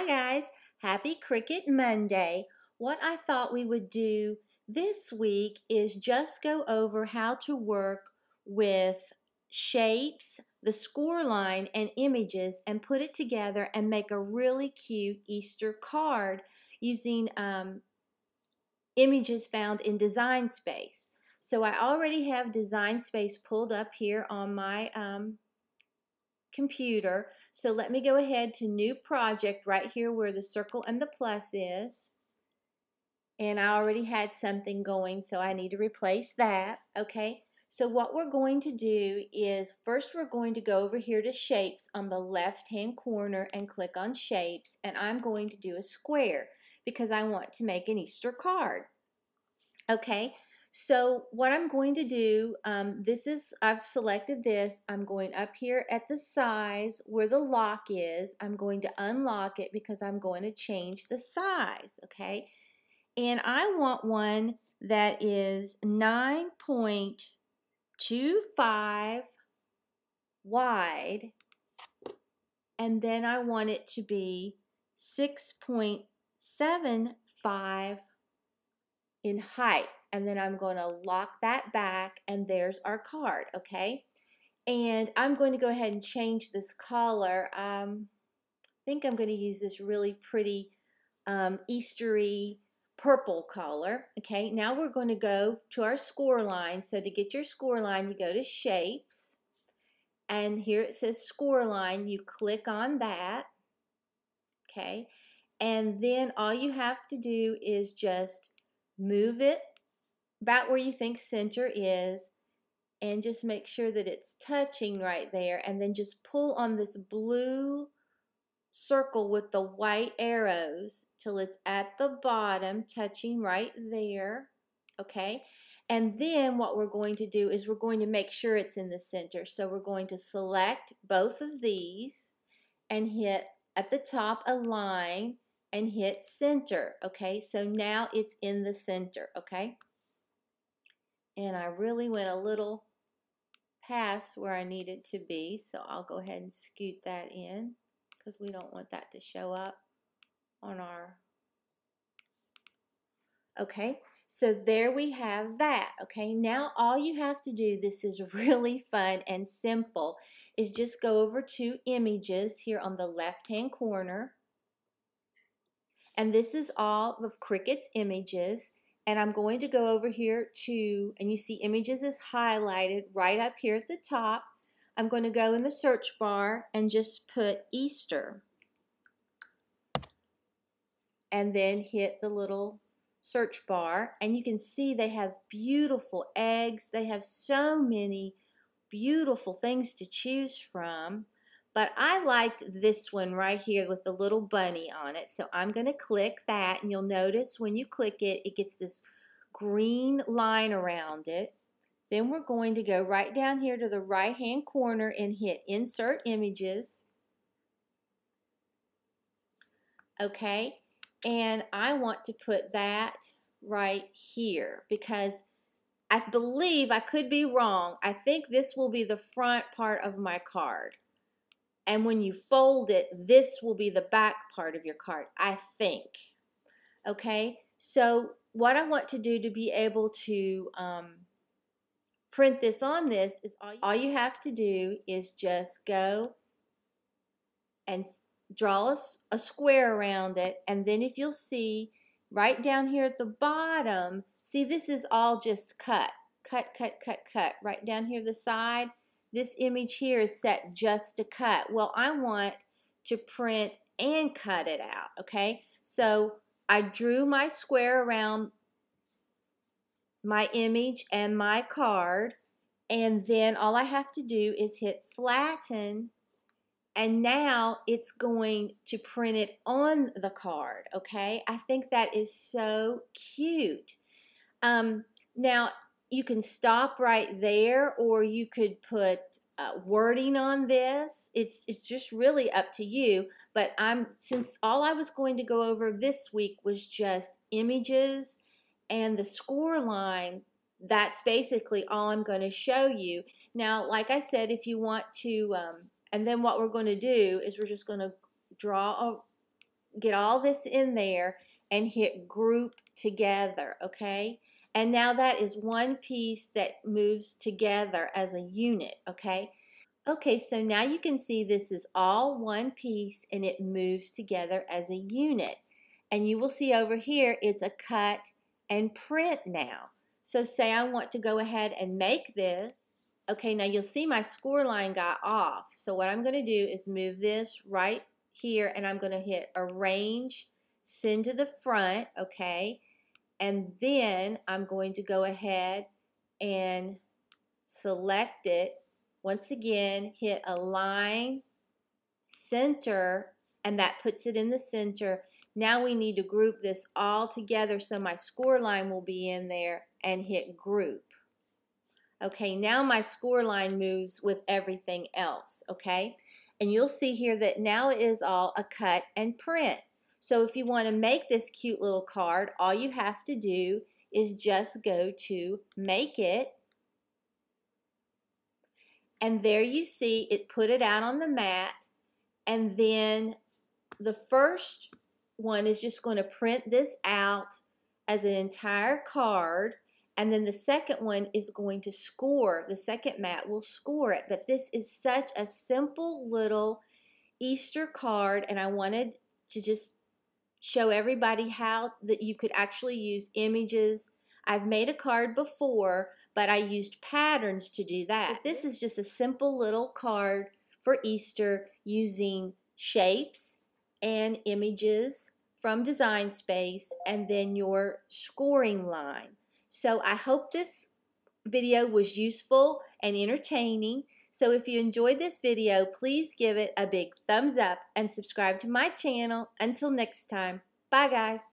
Hi guys, happy Cricut Monday. What I thought we would do this week is just go over how to work with shapes, the score line, and images and put it together and make a really cute Easter card using images found in Design Space. So I already have Design Space pulled up here on my computer. So let me go ahead to new project right here where the circle and the plus is. And I already had something going, so I need to replace that. Okay, so what we're going to do is first we're going to go over here to shapes on the left hand corner and click on shapes, and I'm going to do a square because I want to make an Easter card. Okay, so what I'm going to do, I've selected this. I'm going up here at the size where the lock is. I'm going to unlock it because I'm going to change the size, okay? And I want one that is 9.25 wide, and then I want it to be 6.75 in height. And then I'm going to lock that back, and there's our card, okay? And I'm going to go ahead and change this color. I think I'm going to use this really pretty Eastery purple color, okay? Now we're going to go to our score line. So to get your score line, you go to Shapes, and here it says Score Line. You click on that, okay? And then all you have to do is just move it about where you think center is, and just make sure that it's touching right there, and then just pull on this blue circle with the white arrows till it's at the bottom, touching right there, okay? And then what we're going to do is we're going to make sure it's in the center. So we're going to select both of these and hit at the top align and hit center, okay? So now it's in the center, okay? And I really went a little past where I needed to be, so I'll go ahead and scoot that in because we don't want that to show up on our... Okay, so there we have that. Okay, now all you have to do, this is really fun and simple, is just go over to images here on the left-hand corner. And this is all of Cricut's images. And I'm going to go over here to, and you see images is highlighted right up here at the top. I'm going to go in the search bar and just put Easter. And then hit the little search bar. And you can see they have beautiful eggs. They have so many beautiful things to choose from. But I liked this one right here with the little bunny on it. So I'm going to click that, and you'll notice when you click it, it gets this green line around it. Then we're going to go right down here to the right-hand corner and hit Insert Images. Okay, and I want to put that right here because I believe, I could be wrong, I think this will be the front part of my card. And when you fold it, this will be the back part of your card, I think. Okay, so what I want to do to be able to print this on this is all you have to do is just go and draw a square around it. And then if you'll see right down here at the bottom, see this is all just cut right down here the side. This image here is set just to cut. Well, I want to print and cut it out, okay? So I drew my square around my image and my card, and then all I have to do is hit flatten, and now it's going to print it on the card, okay? I think that is so cute. Now, you can stop right there, or you could put wording on this. It's just really up to you, but since all I was going to go over this week was just images and the score line, that's basically all I'm going to show you. Now, like I said, if you want to, and then what we're going to do is we're just going to draw get all this in there and hit group together, okay? And now that is one piece that moves together as a unit, okay? Okay, so now you can see this is all one piece and it moves together as a unit. And you will see over here it's a cut and print now. So say I want to go ahead and make this. Okay, now you'll see my score line got off. So what I'm going to do is move this right here and I'm going to hit arrange, send to the front, okay? And then I'm going to go ahead and select it. Once again, hit align, center, and that puts it in the center. Now we need to group this all together so my score line will be in there, and hit group. Okay, now my score line moves with everything else, okay? And you'll see here that now it is all a cut and print. So if you want to make this cute little card, all you have to do is just go to Make It. And there you see it put it out on the mat. And then the first one is just going to print this out as an entire card. And then the second one is going to score. The second mat will score it. But this is such a simple little Easter card. And I wanted to just show everybody how that you could actually use images. I've made a card before, but I used patterns to do that. But this is just a simple little card for Easter using shapes and images from Design Space and then your scoring line. So I hope this video was useful and entertaining. So if you enjoyed this video, please give it a big thumbs up and subscribe to my channel. Until next time, bye guys.